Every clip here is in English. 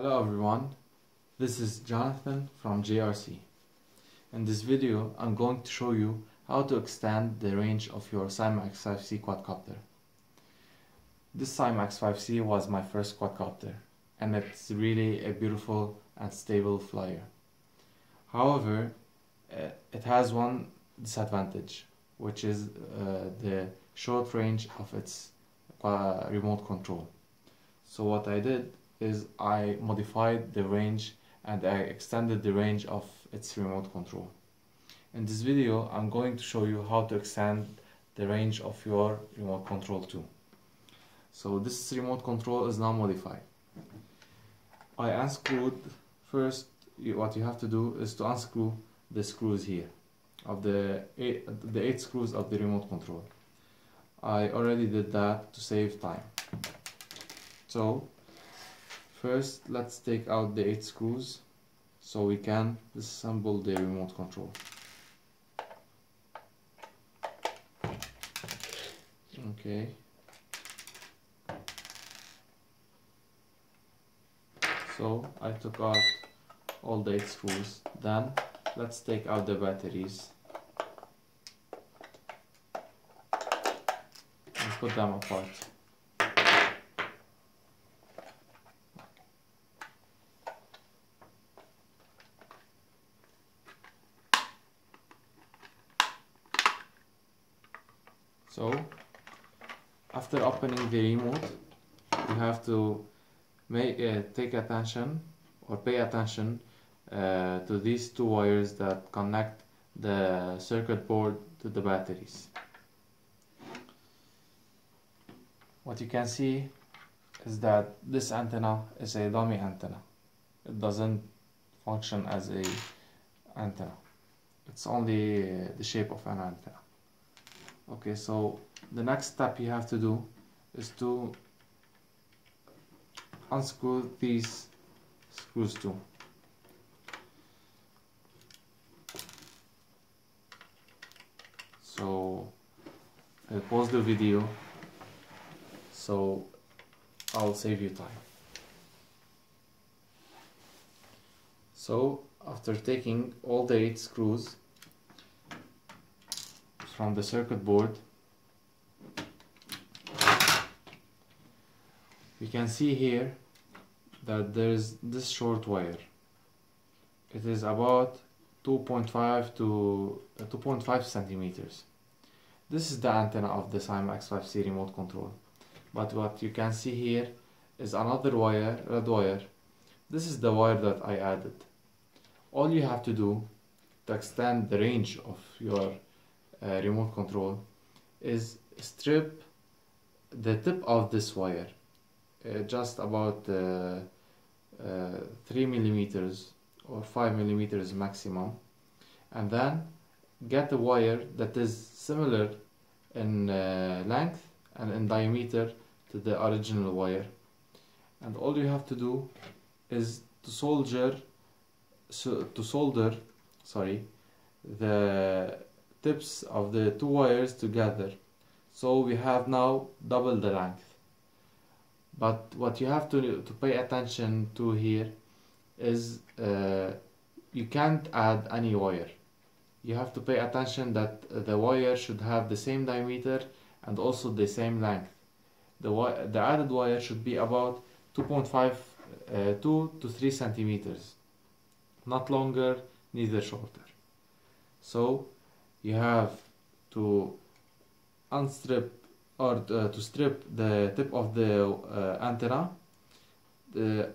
Hello everyone, this is Jonathan from JayRCee. In this video, I'm going to show you how to extend the range of your Syma X5C quadcopter. This Syma X5C was my first quadcopter, and it's really a beautiful and stable flyer. However, it has one disadvantage, which is the short range of its remote control. So what I did is I modified the range and I extended the range of its remote control. In this video, I'm going to show you how to extend the range of your remote control too. So this remote control is now modified. I unscrewed first. What you have to do is to unscrew the screws here of the eight screws of the remote control. I already did that to save time. So first, let's take out the 8 screws so we can disassemble the remote control. Okay. So I took out all the 8 screws. Then let's take out the batteries and put them apart. So, after opening the remote, you have to pay attention to these two wires that connect the circuit board to the batteries. What you can see is that this antenna is a dummy antenna. It doesn't function as an antenna. It's only the shape of an antenna. Okay, so the next step you have to do is to unscrew these screws too. So I'll pause the video so I'll save you time. So after taking all the 8 screws from the circuit board, we can see here that there is this short wire. It is about 2.5 centimeters. This is the antenna of the Syma X5C remote control. But what you can see here is another wire, red wire. This is the wire that I added. All you have to do to extend the range of your remote control is strip the tip of this wire, just about 3 millimeters or 5 millimeters maximum, and then get a wire that is similar in length and in diameter to the original wire, and all you have to do is solder the tips of the two wires together, so we have now double the length. But what you have to pay attention to here is you can't add any wire. You have to pay attention that the wire should have the same diameter and also the same length. The added wire should be about 2 to 3 centimeters, not longer, neither shorter. So you have to strip the tip of the antenna,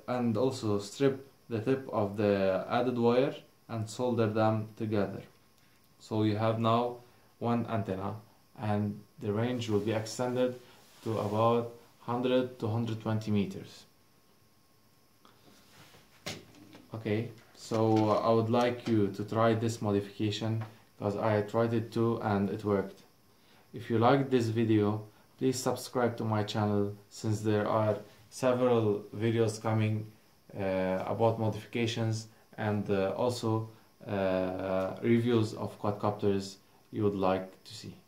and also strip the tip of the added wire and solder them together. So you have now one antenna, and the range will be extended to about 100 to 120 meters. Okay, so I would like you to try this modification, because I tried it too and it worked. If you liked this video, please subscribe to my channel, since there are several videos coming about modifications and also reviews of quadcopters you would like to see.